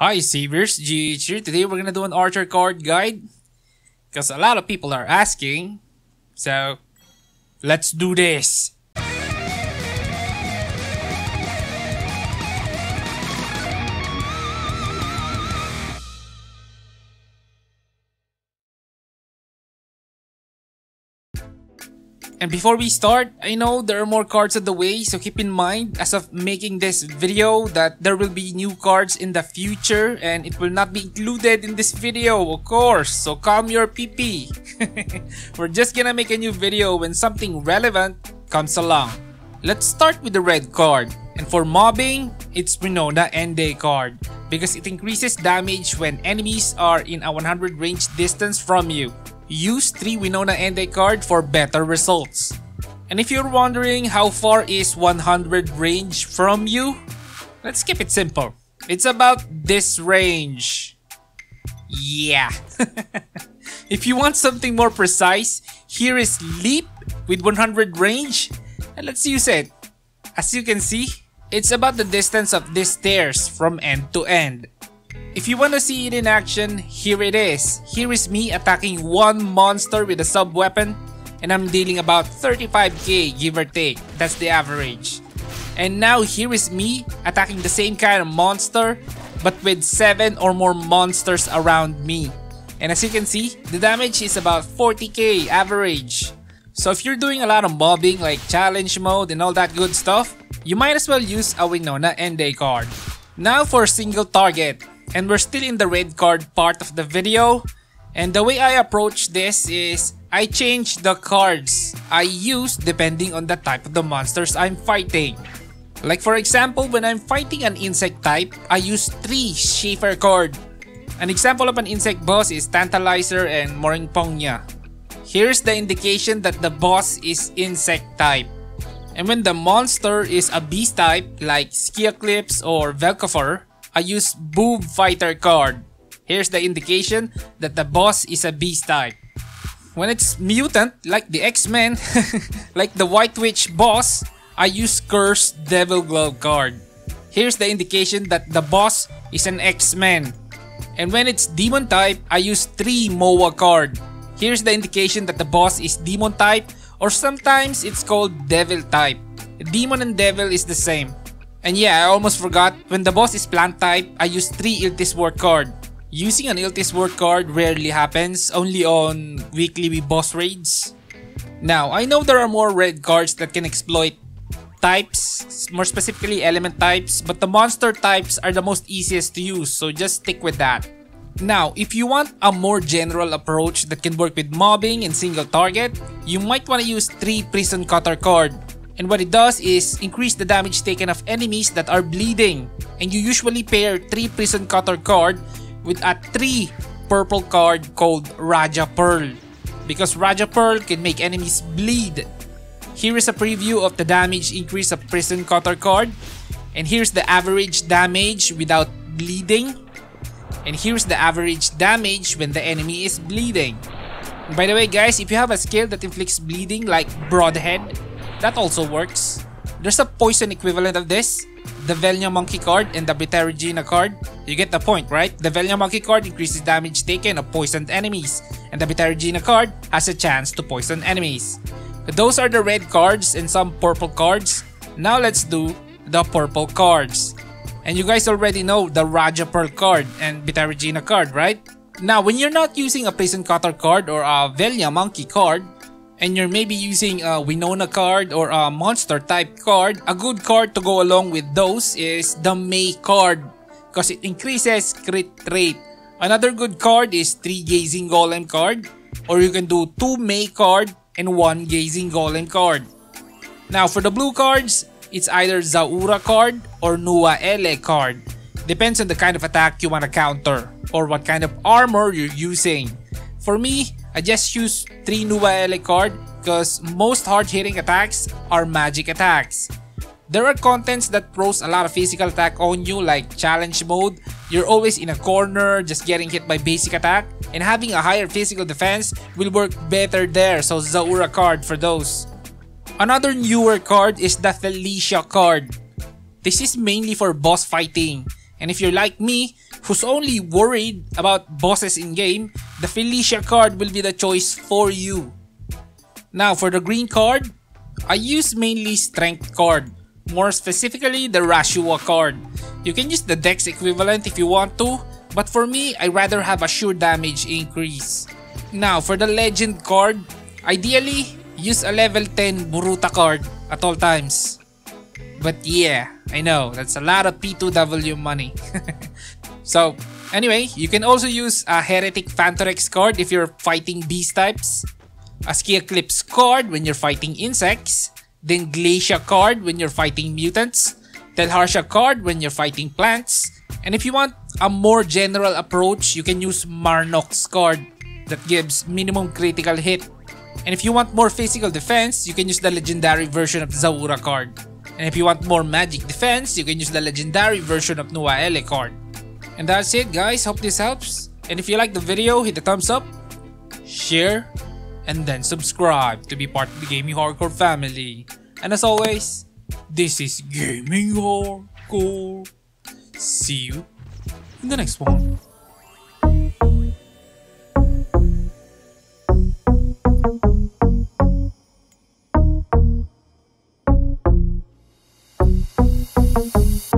Hi Savers, GH here. Today we're gonna do an Archer card guide because a lot of people are asking. So let's do this. And before we start, I know there are more cards on the way, so keep in mind as of making this video that there will be new cards in the future and it will not be included in this video, of course. So calm your PP. We're just gonna make a new video when something relevant comes along. Let's start with the red card. And for mobbing, it's Winona Enda card because it increases damage when enemies are in a 100 range distance from you. Use 3 Winona Enda card for better results. And if you're wondering how far is 100 range from you, let's keep it simple. It's about this range. Yeah. If you want something more precise, here is Leap with 100 range. And let's use it. As you can see, it's about the distance of these stairs from end to end. If you want to see it in action, here it is. Here is me attacking one monster with a sub-weapon and I'm dealing about 35k give or take. That's the average. And now here is me attacking the same kind of monster but with 7 or more monsters around me. And as you can see, the damage is about 40k average. So if you're doing a lot of mobbing like challenge mode and all that good stuff, you might as well use a Winona Enda card. Now for single target. And we're still in the red card part of the video. And the way I approach this is I change the cards I use depending on the type of the monsters I'm fighting. Like for example, when I'm fighting an insect type, I use 3 Schaefer card. An example of an insect boss is Tantalizer and Moringpongnya. Here's the indication that the boss is insect type. And when the monster is a beast type like Skioclips or Velkafer, I use Boob Fighter card. Here's the indication that the boss is a beast type. When it's mutant, like the X-Men, like the White Witch boss, I use Cursed Devil Glove card. Here's the indication that the boss is an X-Men. And when it's demon type, I use 3 Moa card. Here's the indication that the boss is demon type or sometimes it's called devil type. Demon and devil is the same. And yeah, I almost forgot, when the boss is plant type, I use 3 Iltis War card. Using an Iltis War card rarely happens, only on weekly boss raids. Now, I know there are more red cards that can exploit types, more specifically element types, but the monster types are the most easiest to use, so just stick with that. Now, if you want a more general approach that can work with mobbing and single target, you might want to use 3 Poison Cutter card. And what it does is increase the damage taken of enemies that are bleeding. And you usually pair 3 Poison Cutter card with a 3 purple card called Raja Pearl. Because Raja Pearl can make enemies bleed. Here is a preview of the damage increase of Poison Cutter card. And here's the average damage without bleeding. And here's the average damage when the enemy is bleeding. And by the way guys, if you have a skill that inflicts bleeding like Broadhead, that also works. There's a poison equivalent of this, the Velnya Monkey card and the Bitoragina Regina card. You get the point, right? The Velnya Monkey card increases damage taken of poisoned enemies, and the Bitoragina Regina card has a chance to poison enemies. Those are the red cards and some purple cards. Now let's do the purple cards. And you guys already know the Raja Pearl card and Bitoragina Regina card, right? Now when you're not using a Poison Cutter card or a Velnya Monkey card, and you're maybe using a Winona card or a monster type card, a good card to go along with those is the May card because it increases crit rate. Another good card is 3 Gazing Golem card, or you can do 2 May card and 1 Gazing Golem card. Now for the blue cards, it's either Zaura card or Nuaele card. Depends on the kind of attack you want to counter or what kind of armor you're using. For me, I just use 3 Nuaele card because most hard-hitting attacks are magic attacks. There are contents that throws a lot of physical attack on you like challenge mode. You're always in a corner just getting hit by basic attack, and having a higher physical defense will work better there, so Zaura card for those. Another newer card is the Phelixia card. This is mainly for boss fighting, and if you're like me who's only worried about bosses in game, the Phelixia card will be the choice for you. Now for the green card, I use mainly strength card, more specifically the Rashua card. You can use the dex equivalent if you want to, but for me, I rather have a sure damage increase. Now for the legend card, ideally use a level 10 Boruta card at all times. But yeah, I know, that's a lot of P2W money. So anyway, you can also use a Heretic Phantorex card if you're fighting beast types, a Skioclips card when you're fighting insects, then Glacia card when you're fighting mutants, Telharsha card when you're fighting plants, and if you want a more general approach, you can use Marnox card that gives minimum critical hit. And if you want more physical defense, you can use the legendary version of Zaura card. And if you want more magic defense, you can use the legendary version of Nuaele card. And that's it guys, hope this helps. And if you like the video, hit the thumbs up, share, and then subscribe to be part of the Gaming Hardcore family. And as always, this is Gaming Hardcore. See you in the next one.